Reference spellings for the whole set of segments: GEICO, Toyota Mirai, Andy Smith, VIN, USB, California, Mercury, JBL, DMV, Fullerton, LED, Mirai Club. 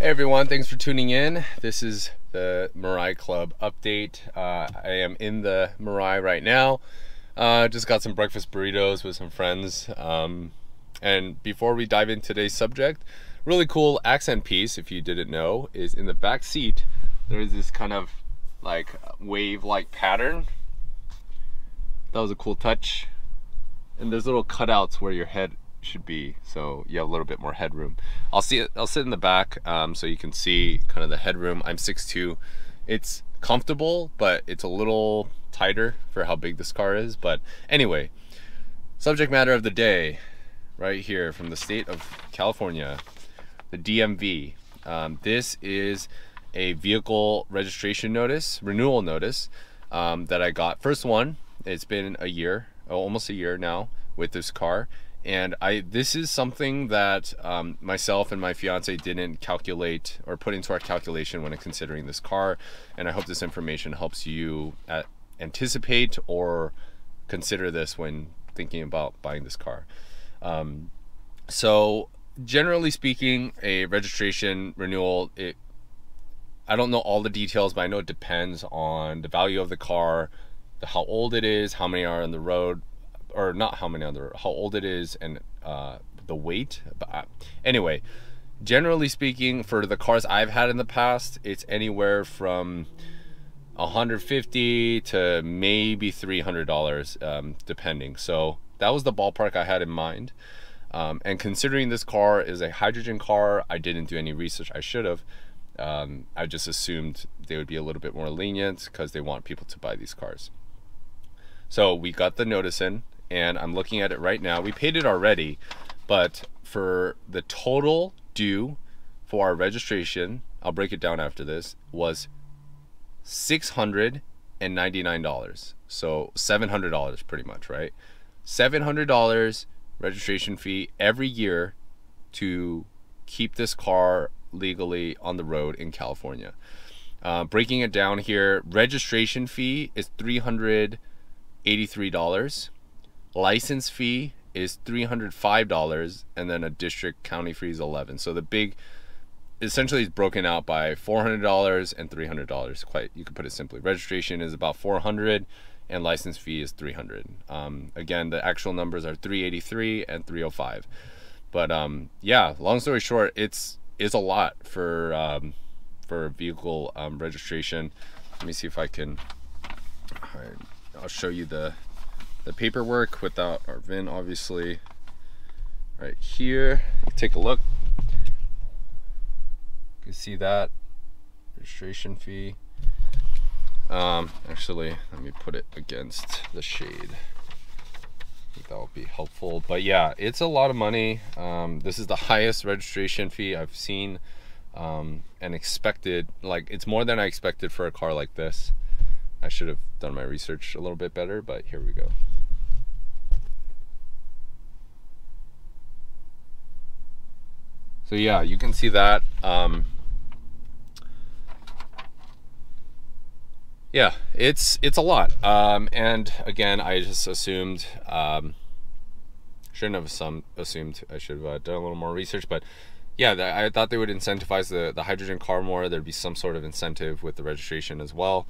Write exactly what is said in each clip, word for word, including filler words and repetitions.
Hey everyone, thanks for tuning in. This is the Mirai Club update. Uh, I am in the Mirai right now. Uh, just got some breakfast burritos with some friends. Um, and before we dive into today's subject, really cool accent piece, if you didn't know, is in the back seat. There is this kind of like wave-like pattern. That was a cool touch. And there's little cutouts where your head should be, so you have a little bit more headroom. I'll see it. I'll sit in the back um, so you can see kind of the headroom. I'm six two. It's comfortable, but it's a little tighter for how big this car is. But anyway, subject matter of the day, right here from the state of California, the D M V. Um, this is a vehicle registration notice, renewal notice um, that I got. First one. It's been a year, almost a year now, with this car. And I, this is something that um, myself and my fiance didn't calculate or put into our calculation when considering this car. And I hope this information helps you at, anticipate or consider this when thinking about buying this car. Um, so generally speaking, a registration renewal, it, I don't know all the details, but I know it depends on the value of the car, the, how old it is, how many are on the road, or not how many other, how old it is, and uh, the weight. But I, anyway, generally speaking, for the cars I've had in the past, it's anywhere from one hundred fifty dollars to maybe three hundred dollars, um, depending. So that was the ballpark I had in mind. Um, and considering this car is a hydrogen car, I didn't do any research. I should have. Um, I just assumed they would be a little bit more lenient because they want people to buy these cars. So we got the notice in, and I'm looking at it right now. We paid it already, but for the total due for our registration, I'll break it down after this, was six hundred ninety-nine dollars. So seven hundred dollars pretty much, right? seven hundred dollars registration fee every year to keep this car legally on the road in California. Uh, breaking it down here, registration fee is three hundred eighty-three dollars. License fee is three hundred five dollars, and then a district county fee is eleven. So the big, essentially, is broken out by four hundred dollars and three hundred dollars. Quite, you could put it simply. Registration is about four hundred, and license fee is three hundred. Um, again, the actual numbers are three eighty-three and three oh five. But um, yeah, long story short, it's it's a lot for um, for vehicle um, registration. Let me see if I can. All right. I'll show you the, the paperwork without our V I N, obviously, right here. Take a look. You can see that registration fee. Um, actually, let me put it against the shade. I think that will be helpful. But yeah, it's a lot of money. Um, this is the highest registration fee I've seen um, and expected. Like, it's more than I expected for a car like this. I should have done my research a little bit better, but here we go. So yeah, you can see that. Um, yeah, it's it's a lot. Um, and again, I just assumed, um, shouldn't have some assumed. I should have uh, done a little more research, but yeah, I thought they would incentivize the, the hydrogen car more. There'd be some sort of incentive with the registration as well.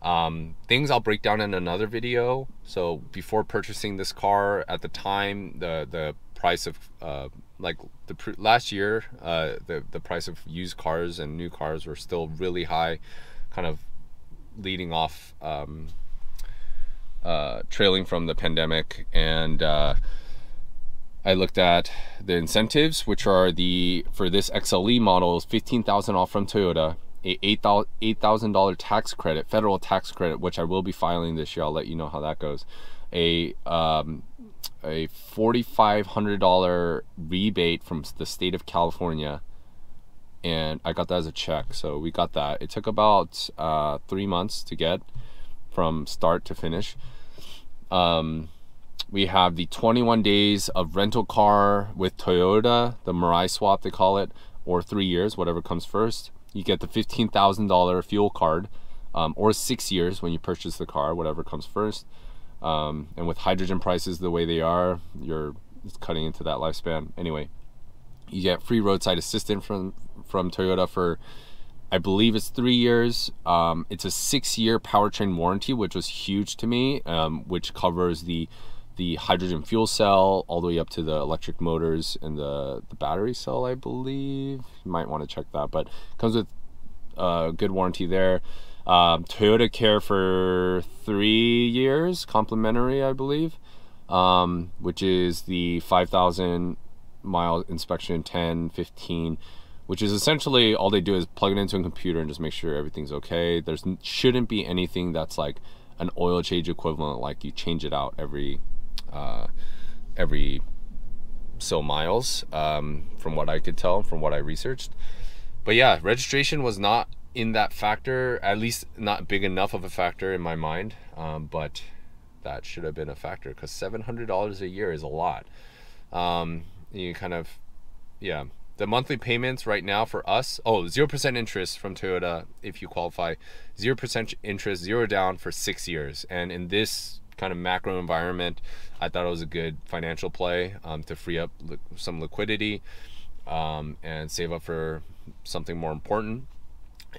Um, things I'll break down in another video. So before purchasing this car, at the time, the the price of uh, like the pr last year, uh, the the price of used cars and new cars were still really high, kind of leading off, um, uh, trailing from the pandemic. And uh, I looked at the incentives, which are the for this X L E model is fifteen thousand off from Toyota. A eight thousand dollar tax credit, federal tax credit, which I will be filing this year. I'll let you know how that goes. A um, a forty-five hundred dollar rebate from the state of California, and I got that as a check. So we got that. It took about uh, three months to get from start to finish. Um, we have the twenty-one days of rental car with Toyota, the Mirai swap they call it, or three years, whatever comes first. You get the fifteen thousand dollar fuel card, um, or six years when you purchase the car, whatever comes first. Um, and with hydrogen prices the way they are, you're it's cutting into that lifespan. Anyway, you get free roadside assistance from from Toyota for, I believe it's three years. Um, it's a six-year powertrain warranty, which was huge to me, um, which covers the the hydrogen fuel cell all the way up to the electric motors and the, the battery cell, I believe. You might want to check that, but comes with a good warranty there. Um, Toyota Care for three years, complimentary, I believe, um, which is the five thousand mile inspection, ten, fifteen, which is essentially all they do is plug it into a computer and just make sure everything's okay. There shouldn't be anything that's like an oil change equivalent, like you change it out every uh, every so miles, um, from what I could tell, from what I researched. But yeah, registration was not in that factor, at least not big enough of a factor in my mind, um, but that should have been a factor, because seven hundred dollars a year is a lot. Um, you kind of, yeah. The monthly payments right now for us, oh, zero percent interest from Toyota if you qualify, zero percent interest, zero down for six years. And in this kind of macro environment, I thought it was a good financial play um, to free up li some liquidity um, and save up for something more important.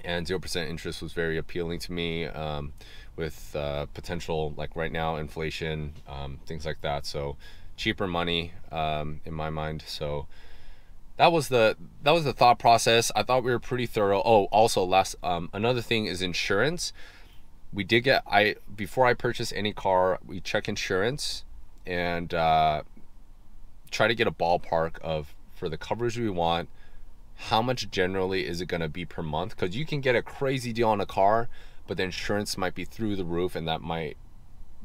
And zero percent interest was very appealing to me um, with uh, potential, like right now, inflation, um, things like that. So cheaper money um, in my mind. So that was the that was the thought process. I thought we were pretty thorough. Oh, also last um, another thing is insurance. We did get I before I purchase any car, we check insurance and uh, try to get a ballpark of, for the coverage we want, how much generally is it going to be per month? Because you can get a crazy deal on a car, but the insurance might be through the roof, and that might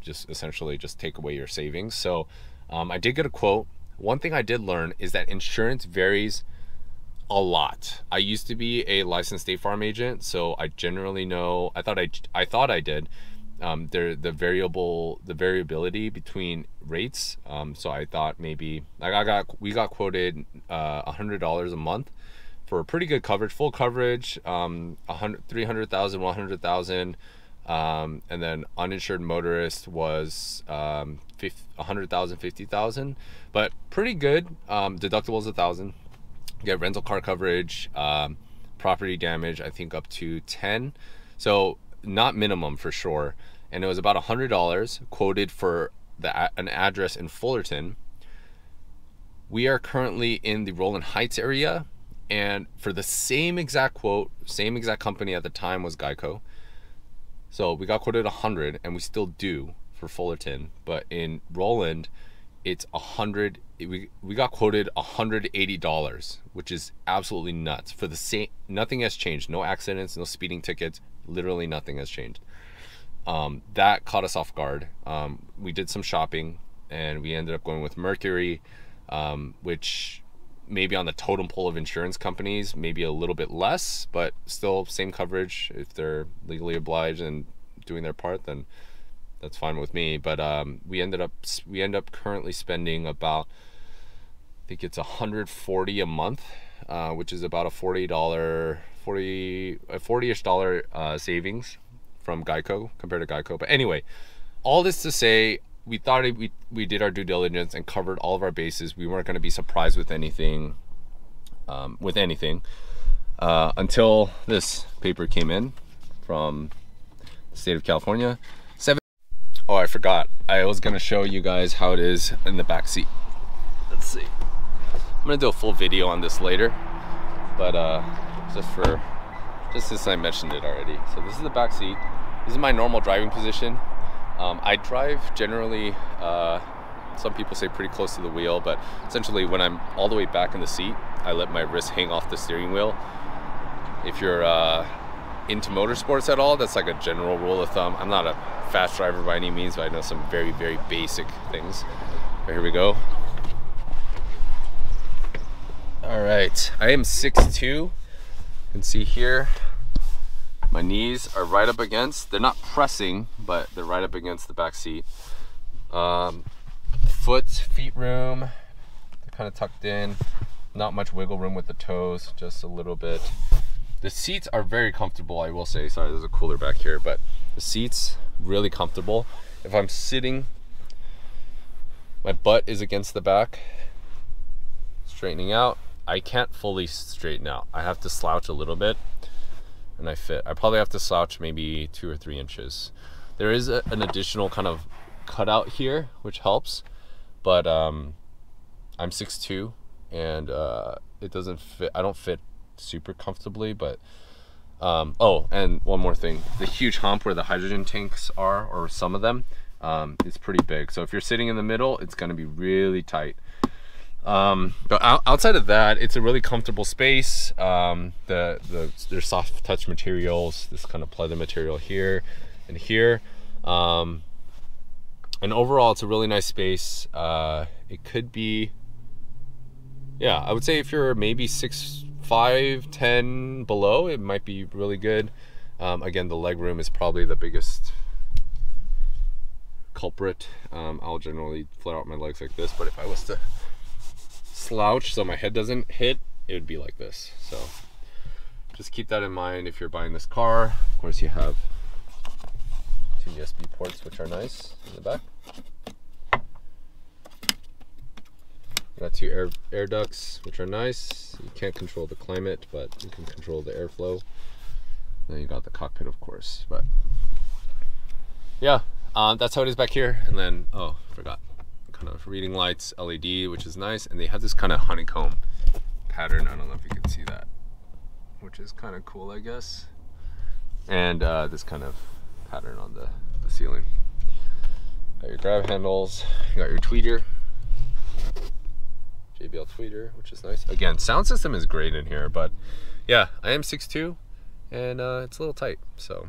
just essentially just take away your savings. So um, I did get a quote. One thing I did learn is that insurance varies a lot. I used to be a licensed State Farm agent, so I generally know, I thought I, I thought I did, um, there, the variable, the variability between rates. Um, so I thought maybe, like I got, we got quoted uh, one hundred dollars a month for pretty good coverage, full coverage, um, three hundred thousand, one hundred thousand, um, and then uninsured motorist was um, one hundred thousand, fifty thousand, but pretty good. Um, deductibles a thousand. You get rental car coverage, um, property damage, I think up to ten. So not minimum for sure. And it was about one hundred dollars quoted for the, an address in Fullerton. We are currently in the Roland Heights area. And for the same exact quote, same exact company at the time was GEICO. So we got quoted one hundred, and we still do for Fullerton, but in Roland, it's one hundred. We we got quoted one hundred eighty dollars, which is absolutely nuts. For the same, nothing has changed. No accidents, no speeding tickets. Literally nothing has changed. Um, that caught us off guard. Um, we did some shopping, and we ended up going with Mercury, um, which maybe on the totem pole of insurance companies, maybe a little bit less, but still same coverage if they're legally obliged and doing their part, then that's fine with me. But um, we ended up we end up currently spending about, I think it's one hundred forty a month, uh, which is about a forty dollar forty forty-ish dollar uh, savings from GEICO compared to GEICO. But anyway, all this to say, we thought we we did our due diligence and covered all of our bases. We weren't going to be surprised with anything, um, with anything, uh, until this paper came in from the state of California. Oh, I forgot. I was gonna show you guys how it is in the back seat. Let's see. I'm gonna do a full video on this later, but uh, just for, just since I mentioned it already. So this is the back seat. This is my normal driving position. Um, I drive generally, uh, some people say pretty close to the wheel, but essentially when I'm all the way back in the seat, I let my wrist hang off the steering wheel. If you're uh, into motorsports at all, that's like a general rule of thumb. I'm not a fast driver by any means, but I know some very, very basic things. Right, here we go. All right, I am six foot two. You can see here, my knees are right up against, they're not pressing, but they're right up against the back seat. Um, foot, feet room, they're kind of tucked in. Not much wiggle room with the toes, just a little bit. The seats are very comfortable, I will say. Sorry, there's a cooler back here, but the seats, really comfortable. If I'm sitting, my butt is against the back, straightening out. I can't fully straighten out. I have to slouch a little bit and I fit. I probably have to slouch maybe two or three inches. There is a, an additional kind of cutout here, which helps, but um, I'm six two and uh, it doesn't fit. I don't fit super comfortably, but um, oh, and one more thing, the huge hump where the hydrogen tanks are, or some of them, um, is pretty big. So if you're sitting in the middle, it's going to be really tight. Um, but outside of that, it's a really comfortable space. Um, the, the, there's soft touch materials, this kind of pleather material here and here. Um, and overall, it's a really nice space. Uh, it could be, yeah, I would say if you're maybe six five, ten below, it might be really good. Um, again, the leg room is probably the biggest culprit. Um, I'll generally flare out my legs like this, but if I was to slouch so my head doesn't hit, it would be like this. So just keep that in mind if you're buying this car. Of course, you have two U S B ports, which are nice in the back. You got two air, air ducts, which are nice. You can't control the climate, but you can control the airflow. Then you got the cockpit, of course, but yeah, um, that's how it is back here. And then, oh, I forgot. Kind of reading lights, L E D, which is nice, and they have this kind of honeycomb pattern. I don't know if you can see that, which is kind of cool, I guess. And uh, this kind of pattern on the, the ceiling. Got your grab handles, you got your tweeter, J B L tweeter, which is nice. Again, sound system is great in here, but yeah, I am six two, and uh, it's a little tight, so.